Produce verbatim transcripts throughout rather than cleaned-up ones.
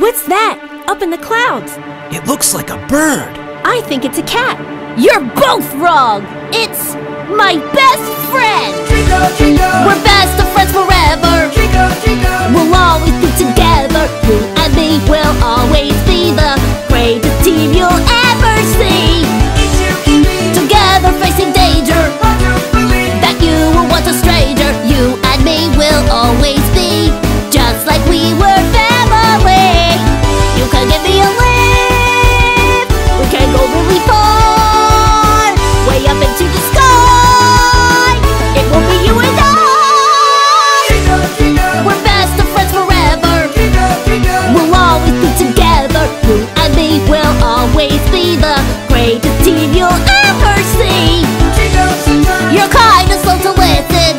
What's that up in the clouds? It looks like a bird. I think it's a cat. You're both wrong. It's my best friend. Trico, Trico. We're best of friends forever. Trico, Trico. We'll always be together. You and me will always be the greatest team you'll ever see. Together facing danger that you were once a stranger. You and me will always be just like we were family. You can give me a lift. We can go really far, way up into the sky. It will be you and I. We're best of friends forever. We'll always be together. You and me will always be the greatest team you'll ever see. You're kind of slow to listen.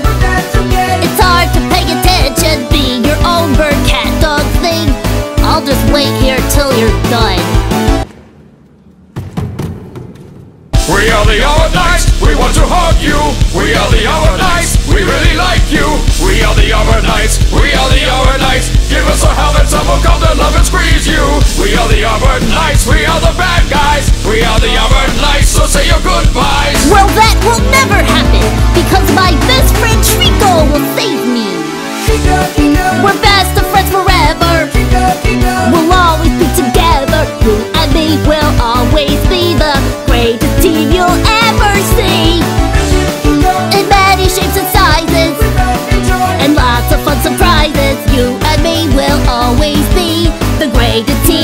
It's hard to pay attention. Be your own bird, cat, dog thing. I'll just wait here till you're done. We are the Armanites. We want to hug you. We are the Armanites. We really like you. We are the Armanites. We are the Armanites. Give us a helmet, someone come to love and squeeze you. We are the Armanites. We are the bad guys. We are the Armanites. So say your goodbyes. Well, that will never happen because my best friend Trico will save me. Trico, Trico. We're best of friends forever. Trico, Trico. We'll always be together. You and me will always be the greatest team you'll ever see. In many shapes and sizes, and lots of fun surprises. You and me will always be the greatest team.